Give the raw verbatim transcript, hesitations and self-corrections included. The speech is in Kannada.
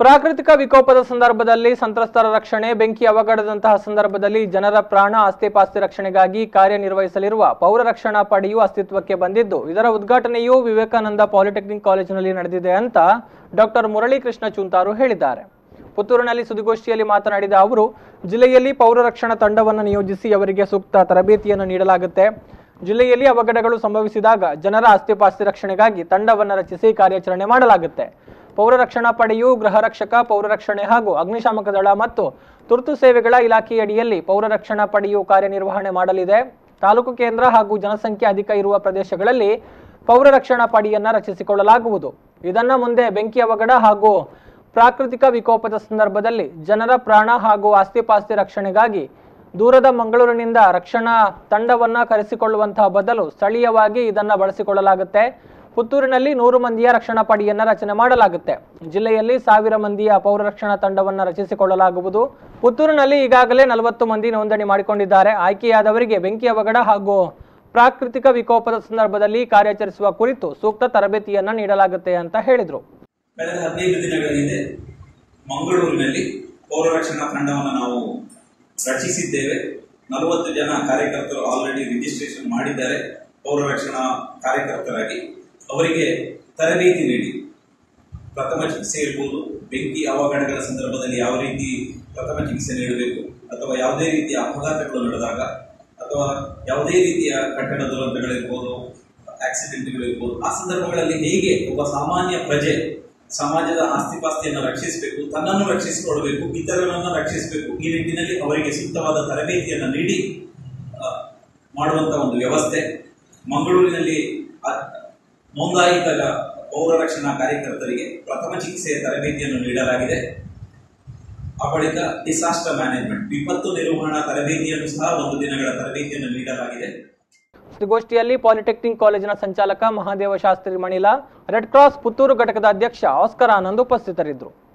ಪ್ರಾಕೃತಿಕ ವಿಕೋಪದ ಸಂದರ್ಭದಲ್ಲಿ ಸಂತ್ರಸ್ತರ ರಕ್ಷಣೆ, ಬೆಂಕಿ ಅವಘಡದಂತಹ ಸಂದರ್ಭದಲ್ಲಿ ಜನರ ಪ್ರಾಣ ಆಸ್ತಿ ಪಾಸ್ತಿ ರಕ್ಷಣೆಗಾಗಿ ಕಾರ್ಯನಿರ್ವಹಿಸಲಿರುವ ಪೌರ ರಕ್ಷಣಾ ಪಡೆಯು ಅಸ್ತಿತ್ವಕ್ಕೆ ಬಂದಿದ್ದು, ಇದರ ಉದ್ಘಾಟನೆಯು ವಿವೇಕಾನಂದ ಪಾಲಿಟೆಕ್ನಿಕ್ ಕಾಲೇಜಿನಲ್ಲಿ ನಡೆದಿದೆ ಅಂತ ಡಾಕ್ಟರ್ ಮುರಳಿಕೃಷ್ಣ ಚೂಂತಾರು ಹೇಳಿದ್ದಾರೆ. ಪುತ್ತೂರಿನಲ್ಲಿ ಸುದ್ದಿಗೋಷ್ಠಿಯಲ್ಲಿ ಮಾತನಾಡಿದ ಅವರು, ಜಿಲ್ಲೆಯಲ್ಲಿ ಪೌರ ರಕ್ಷಣಾ ತಂಡವನ್ನು ನಿಯೋಜಿಸಿ ಅವರಿಗೆ ಸೂಕ್ತ ತರಬೇತಿಯನ್ನು ನೀಡಲಾಗುತ್ತೆ. ಜಿಲ್ಲೆಯಲ್ಲಿ ಅವಘಡಗಳು ಸಂಭವಿಸಿದಾಗ ಜನರ ಆಸ್ತಿಪಾಸ್ತಿ ರಕ್ಷಣೆಗಾಗಿ ತಂಡವನ್ನು ರಚಿಸಿ ಕಾರ್ಯಾಚರಣೆ ಮಾಡಲಾಗುತ್ತೆ. ಪೌರ ರಕ್ಷಣಾ ಪಡೆಯು ಗೃಹ ರಕ್ಷಕ, ಪೌರ ರಕ್ಷಣೆ ಹಾಗೂ ಅಗ್ನಿಶಾಮಕ ದಳ ಮತ್ತು ತುರ್ತು ಸೇವೆಗಳ ಇಲಾಖೆಯಡಿಯಲ್ಲಿ ಪೌರ ರಕ್ಷಣಾ ಪಡೆಯು ಕಾರ್ಯನಿರ್ವಹಣೆ ಮಾಡಲಿದೆ. ತಾಲೂಕು ಕೇಂದ್ರ ಹಾಗೂ ಜನಸಂಖ್ಯೆ ಅಧಿಕ ಇರುವ ಪ್ರದೇಶಗಳಲ್ಲಿ ಪೌರ ರಕ್ಷಣಾ ಪಡೆಯನ್ನು ರಚಿಸಿಕೊಳ್ಳಲಾಗುವುದು. ಇದನ್ನು ಮುಂದೆ ಬೆಂಕಿ ಅವಘಡ ಹಾಗೂ ಪ್ರಾಕೃತಿಕ ವಿಕೋಪದ ಸಂದರ್ಭದಲ್ಲಿ ಜನರ ಪ್ರಾಣ ಹಾಗೂ ಆಸ್ತಿಪಾಸ್ತಿ ರಕ್ಷಣೆಗಾಗಿ ದೂರದ ಮಂಗಳೂರಿನಿಂದ ರಕ್ಷಣಾ ತಂಡವನ್ನು ಕರೆಸಿಕೊಳ್ಳುವಂತಹ ಬದಲು ಸ್ಥಳೀಯವಾಗಿ ಇದನ್ನು ಬಳಸಿಕೊಳ್ಳಲಾಗುತ್ತೆ. ಪುತ್ತೂರಿನಲ್ಲಿ ನೂರು ಮಂದಿಯ ರಕ್ಷಣಾ ಪಡೆಯನ್ನು ರಚನೆ ಮಾಡಲಾಗುತ್ತೆ. ಜಿಲ್ಲೆಯಲ್ಲಿ ಸಾವಿರ ಮಂದಿಯ ಪೌರ ರಕ್ಷಣಾ ತಂಡವನ್ನು ರಚಿಸಿಕೊಳ್ಳಲಾಗುವುದು. ಪುತ್ತೂರಿನಲ್ಲಿ ಈಗಾಗಲೇ ನಲವತ್ತು ಮಂದಿ ನೋಂದಣಿ ಮಾಡಿಕೊಂಡಿದ್ದಾರೆ. ಆಯ್ಕೆಯಾದವರಿಗೆ ಬೆಂಕಿ ಅವಘಡ ಹಾಗೂ ಪ್ರಾಕೃತಿಕ ವಿಕೋಪದ ಸಂದರ್ಭದಲ್ಲಿ ಕಾರ್ಯಾಚರಿಸುವ ಕುರಿತು ಸೂಕ್ತ ತರಬೇತಿಯನ್ನು ನೀಡಲಾಗುತ್ತೆ ಅಂತ ಹೇಳಿದರು. ಕಳೆದ ಹದಿನೈದು ದಿನಗಳ ಹಿಂದೆ ಮಂಗಳೂರಿನಲ್ಲಿ ಪೌರ ರಕ್ಷಣಾ ತಂಡವನ್ನು ನಾವು ರಚಿಸಿದ್ದೇವೆ. ನಲವತ್ತು ಜನ ಕಾರ್ಯಕರ್ತರು ಆಲ್ರೆಡಿ ರಿಜಿಸ್ಟ್ರೇಷನ್ ಮಾಡಿದ್ದಾರೆ. ಪೌರ ರಕ್ಷಣಾ ಕಾರ್ಯಕರ್ತರಾಗಿ ಅವರಿಗೆ ತರಬೇತಿ ನೀಡಿ ಪ್ರಥಮ ಚಿಕಿತ್ಸೆ ಇರ್ಬೋದು, ಬೆಂಕಿ ಅವಘಡಗಳ ಸಂದರ್ಭದಲ್ಲಿ ಯಾವ ರೀತಿ ಪ್ರಥಮ ಚಿಕಿತ್ಸೆ ನೀಡಬೇಕು, ಅಥವಾ ಯಾವುದೇ ರೀತಿಯ ಅಪಘಾತಗಳು ನಡೆದಾಗ, ಅಥವಾ ಯಾವುದೇ ರೀತಿಯ ಕಟ್ಟಡ ದುರಂತಗಳಿರ್ಬೋದು, ಆಕ್ಸಿಡೆಂಟ್ಗಳಿರ್ಬೋದು, ಆ ಸಂದರ್ಭಗಳಲ್ಲಿ ಹೇಗೆ ಒಬ್ಬ ಸಾಮಾನ್ಯ ಪ್ರಜೆ ಸಮಾಜದ ಆಸ್ತಿಪಾಸ್ತಿಯನ್ನು ರಕ್ಷಿಸಬೇಕು, ತನ್ನನ್ನು ರಕ್ಷಿಸಿಕೊಳ್ಬೇಕು, ಇತರರನ್ನು ರಕ್ಷಿಸಬೇಕು, ಈ ನಿಟ್ಟಿನಲ್ಲಿ ಅವರಿಗೆ ಸೂಕ್ತವಾದ ತರಬೇತಿಯನ್ನು ನೀಡಿ ಮಾಡುವಂಥ ಒಂದು ವ್ಯವಸ್ಥೆ ಮಂಗಳೂರಿನಲ್ಲಿ ನೋಂದಾಯಿತ ಪೌರ ರಕ್ಷಣಾ ಕಾರ್ಯಕರ್ತರಿಗೆ ಪ್ರಥಮ ಚಿಕಿತ್ಸೆಯ ತರಬೇತಿಯನ್ನು ನೀಡಲಾಗಿದೆ. ಆ ಬಳಿಕ ಡಿಸಾಸ್ಟರ್ ಮ್ಯಾನೇಜ್ಮೆಂಟ್, ವಿಪತ್ತು ನಿರ್ವಹಣಾ ತರಬೇತಿಯನ್ನು ಸಹ ಒಂದು ದಿನಗಳ ತರಬೇತಿಯನ್ನು ನೀಡಲಾಗಿದೆ. ಸುದ್ದಿಗೋಷ್ಠಿಯಲ್ಲಿ ಪಾಲಿಟೆಕ್ನಿಕ್ ಕಾಲೇಜಿನ ಸಂಚಾಲಕ ಮಹಾದೇವ ಶಾಸ್ತ್ರಿ ಮಣಿಲಾ, ರೆಡ್ ಕ್ರಾಸ್ ಪುತ್ತೂರು ಘಟಕದ ಅಧ್ಯಕ್ಷ ಆಸ್ಕರ್ ಆನಂದ್ ಉಪಸ್ಥಿತರಿದ್ದರು.